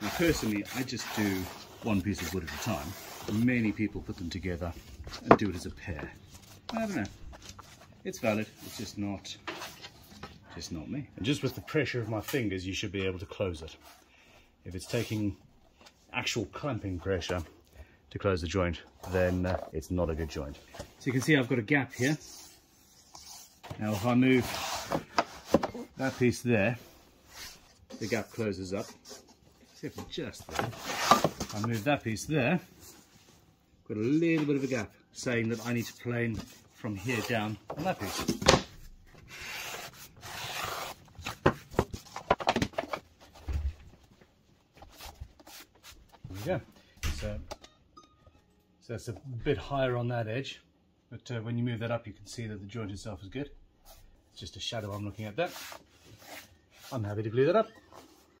Now personally, I just do one piece of wood at a time. Many people put them together and do it as a pair. I don't know. It's valid, it's just not me. And just with the pressure of my fingers, you should be able to close it. If it's taking actual clamping pressure to close the joint, then it's not a good joint. So you can see I've got a gap here. Now if I move that piece there, the gap closes up. Except for just there. If I move that piece there, got a little bit of a gap, saying that I need to plane from here down on that piece. There we go. So that's a bit higher on that edge, but when you move that up, you can see that the joint itself is good. It's just a shadow I'm looking at there. I'm happy to glue that up.